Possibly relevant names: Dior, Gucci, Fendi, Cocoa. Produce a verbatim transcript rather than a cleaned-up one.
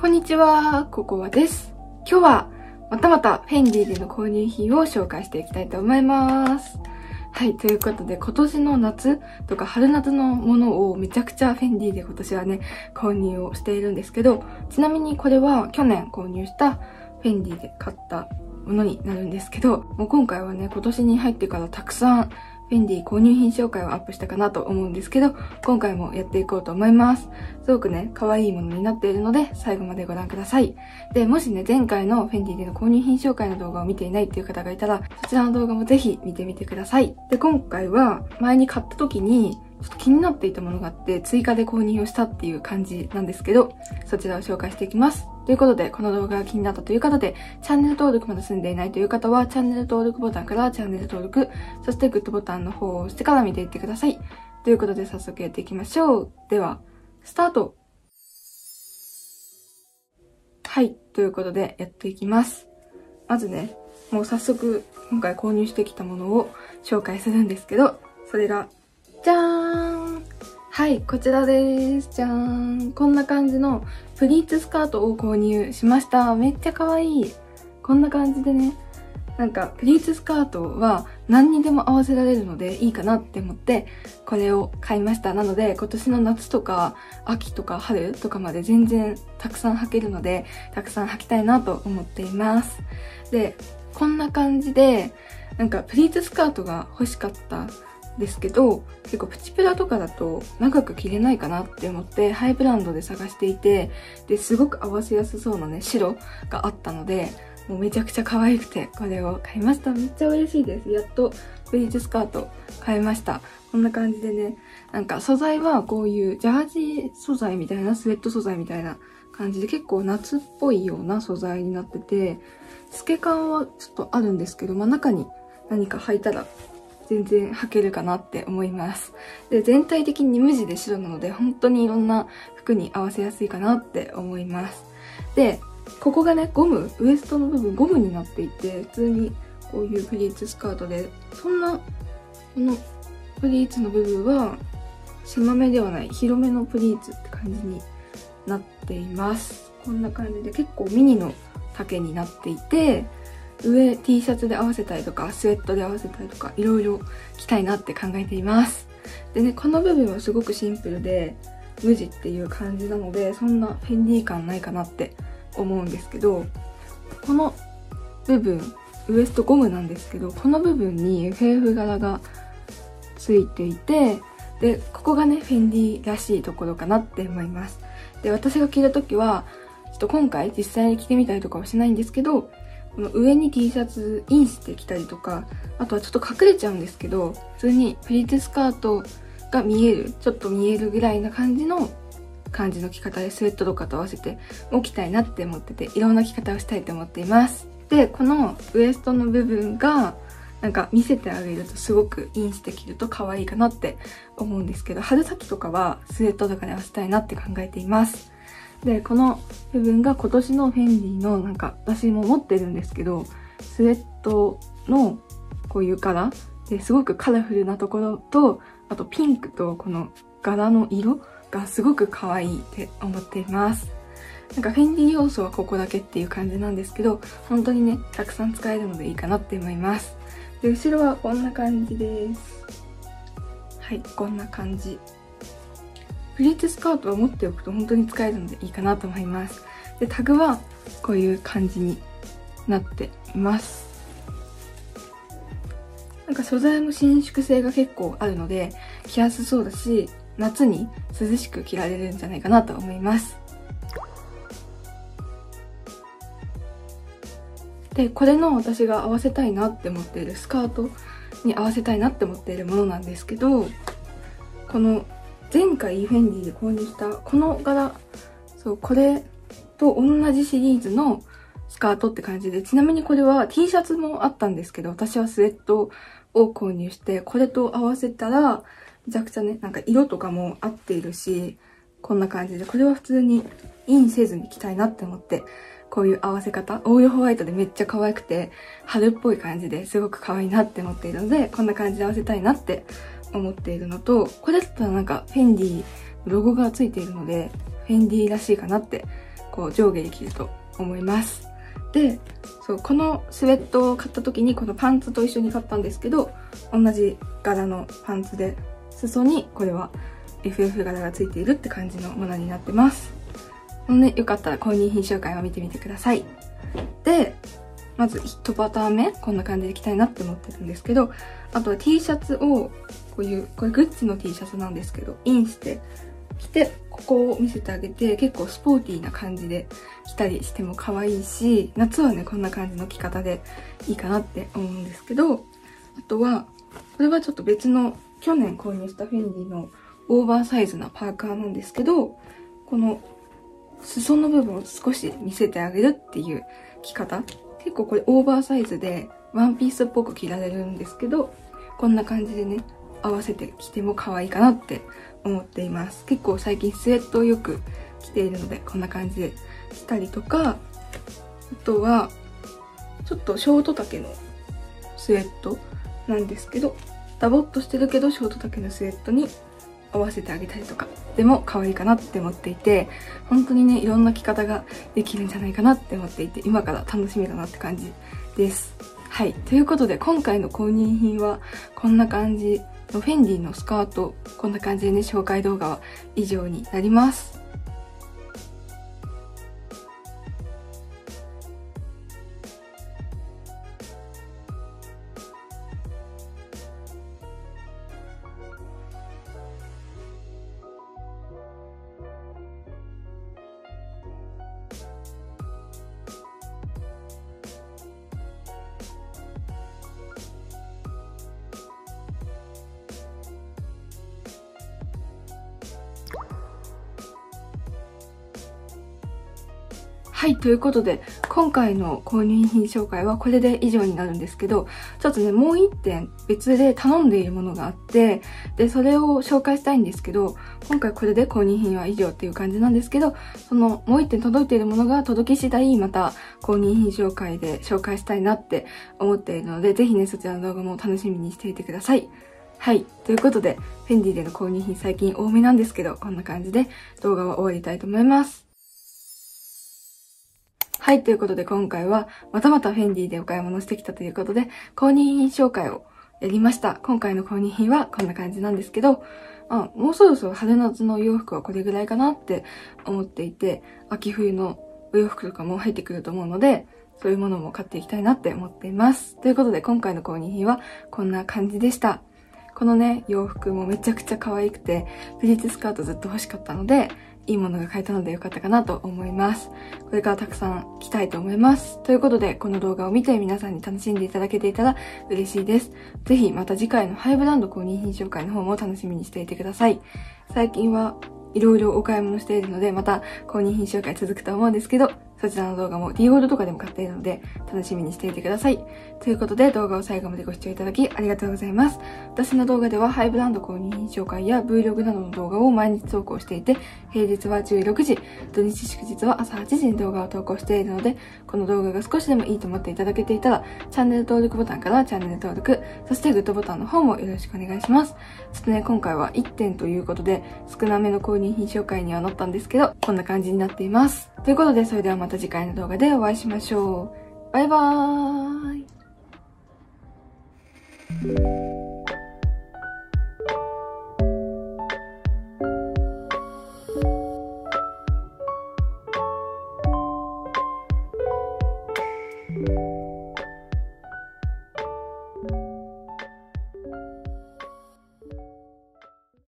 こんにちは、ココアです。今日はまたまたフェンディでの購入品を紹介していきたいと思います。はい、ということで今年の夏とか春夏のものをめちゃくちゃフェンディで今年はね、購入をしているんですけど、ちなみにこれは去年購入したフェンディで買ったものになるんですけど、もう今回はね、今年に入ってからたくさんフェンディ購入品紹介をアップしたかなと思うんですけど、今回もやっていこうと思います。すごくね、可愛いものになっているので、最後までご覧ください。で、もしね、前回のフェンディでの購入品紹介の動画を見ていないっていう方がいたら、そちらの動画もぜひ見てみてください。で、今回は前に買った時に、ちょっと気になっていたものがあって、追加で購入をしたっていう感じなんですけど、そちらを紹介していきます。ということで、この動画が気になったという方で、チャンネル登録まだ済んでいないという方は、チャンネル登録ボタンからチャンネル登録、そしてグッドボタンの方を押してから見ていってください。ということで、早速やっていきましょう。では、スタート！はい、ということで、やっていきます。まずね、もう早速、今回購入してきたものを紹介するんですけど、それが、じゃーん！はい、こちらです。じゃーん。こんな感じのプリーツスカートを購入しました。めっちゃ可愛い。こんな感じでね。なんか、プリーツスカートは何にでも合わせられるのでいいかなって思って、これを買いました。なので、今年の夏とか、秋とか春とかまで全然たくさん履けるので、たくさん履きたいなと思っています。で、こんな感じで、なんか、プリーツスカートが欲しかった。ですけど、結構プチプラとかだと長く着れないかなって思ってハイブランドで探していて、ですごく合わせやすそうなね、白があったので、もうめちゃくちゃ可愛くてこれを買いました。めっちゃ嬉しいです。やっとプリーツスカート買いました。こんな感じでね、なんか素材はこういうジャージ素材みたいな、スウェット素材みたいな感じで、結構夏っぽいような素材になってて、透け感はちょっとあるんですけど、まあ、中に何か履いたら全然履けるかなって思います。で、全体的に無地で白なので、本当にいろんな服に合わせやすいかなって思います。で、ここがね、ゴム、ウエストの部分ゴムになっていて、普通にこういうプリーツスカートで、そんな、このプリーツの部分は狭めではない、広めのプリーツって感じになっています。こんな感じで結構ミニの丈になっていて、上 T シャツで合わせたりとか、スウェットで合わせたりとか、いろいろ着たいなって考えています。でね、この部分はすごくシンプルで、無地っていう感じなので、そんなフェンディ感ないかなって思うんですけど、この部分、ウエストゴムなんですけど、この部分に エフエフ 柄がついていて、で、ここがね、フェンディらしいところかなって思います。で、私が着るときは、ちょっと今回実際に着てみたりとかはしないんですけど、この上に T シャツインしてきたりとか、あとはちょっと隠れちゃうんですけど、普通にプリーツスカートが見える、ちょっと見えるぐらいな感じの感じの着方で、スウェットとかと合わせても着たいなって思ってて、いろんな着方をしたいと思っています。で、このウエストの部分がなんか見せてあげるとすごくインして着ると可愛いかなって思うんですけど、春先とかはスウェットとかに合わせたいなって考えています。で、この部分が今年のフェンディの、なんか私も持ってるんですけど、スウェットのこういう柄ですごくカラフルなところと、あとピンクとこの柄の色がすごく可愛いって思っています。なんかフェンディ要素はここだけっていう感じなんですけど、本当にね、たくさん使えるのでいいかなって思います。で、後ろはこんな感じです。はい、こんな感じ。プリーツスカートは持っておくと本当に使えるのでいいかなと思います。で、タグはこういう感じになっています。なんか素材も伸縮性が結構あるので、着やすそうだし、夏に涼しく着られるんじゃないかなと思います。で、これの私が合わせたいなって思っている、スカートに合わせたいなって思っているものなんですけど、この前回フェンディで購入したこの柄、そう、これと同じシリーズのスカートって感じで、ちなみにこれは T シャツもあったんですけど、私はスウェットを購入して、これと合わせたら、めちゃくちゃね、なんか色とかも合っているし、こんな感じで、これは普通にインせずに着たいなって思って、こういう合わせ方、オールホワイトでめっちゃ可愛くて、春っぽい感じですごく可愛いなって思っているので、こんな感じで合わせたいなって思っているのと、これだったらなんかフェンディロゴがついているので、フェンディらしいかなってこう上下できると思います。で、そう、このスウェットを買った時にこのパンツと一緒に買ったんですけど、同じ柄のパンツで裾にこれは エフエフ 柄がついているって感じのものになってます。もうね、よかったら公認品紹介を見てみてください。で、まずいちパターン目、こんな感じで着たいなって思ってるんですけど、あとは T シャツをこういう、これグッチの T シャツなんですけど、インして着て、ここを見せてあげて、結構スポーティーな感じで着たりしても可愛いし、夏はね、こんな感じの着方でいいかなって思うんですけど、あとは、これはちょっと別の去年購入したフェンディのオーバーサイズなパーカーなんですけど、この裾の部分を少し見せてあげるっていう着方。結構これオーバーサイズでワンピースっぽく着られるんですけど、こんな感じでね、合わせて着ても可愛いかなって思っています。結構最近スウェットをよく着ているので、こんな感じで着たりとか、あとは、ちょっとショート丈のスウェットなんですけど、ダボっとしてるけどショート丈のスウェットに合わせてあげたりとかでも可愛いかなって思っていて、本当にね、いろんな着方ができるんじゃないかなって思っていて、今から楽しみだなって感じです。はい、ということで今回の購入品はこんな感じのフェンディのスカート、こんな感じでね、紹介動画は以上になります。はい、ということで、今回の購入品紹介はこれで以上になるんですけど、ちょっとね、もう一点別で頼んでいるものがあって、で、それを紹介したいんですけど、今回これで購入品は以上っていう感じなんですけど、そのもう一点届いているものが届き次第、また購入品紹介で紹介したいなって思っているので、ぜひね、そちらの動画も楽しみにしていてください。はい。ということで、フェンディでの購入品最近多めなんですけど、こんな感じで動画は終わりたいと思います。はい。ということで今回はまたまたフェンディでお買い物してきたということで、購入品紹介をやりました。今回の購入品はこんな感じなんですけど、あ、もうそろそろ春夏のお洋服はこれぐらいかなって思っていて、秋冬のお洋服とかも入ってくると思うので、そういうものも買っていきたいなって思っています。ということで今回の購入品はこんな感じでした。このね、洋服もめちゃくちゃ可愛くて、プリーツスカートずっと欲しかったので、いいものが買えたので良かったかなと思います。これからたくさん着たいと思います。ということで、この動画を見て皆さんに楽しんでいただけていたら嬉しいです。ぜひまた次回のハイブランド購入品紹介の方も楽しみにしていてください。最近はいろいろお買い物しているので、また購入品紹介続くと思うんですけど、そちらの動画も ディーオール とかでも買っているので、楽しみにしていてください。ということで、動画を最後までご視聴いただきありがとうございます。私の動画では、ハイブランド購入品紹介や Vlog などの動画を毎日投稿していて、平日はじゅうろくじ、土日祝日は朝はちじに動画を投稿しているので、この動画が少しでもいいと思っていただけていたら、チャンネル登録ボタンからチャンネル登録、そしてグッドボタンの方もよろしくお願いします。ちょっとね、今回はいちてんということで、少なめの購入品紹介にはなったんですけど、こんな感じになっています。ということで、それではまたまた次回の動画でお会いしましょう。バイバーイ。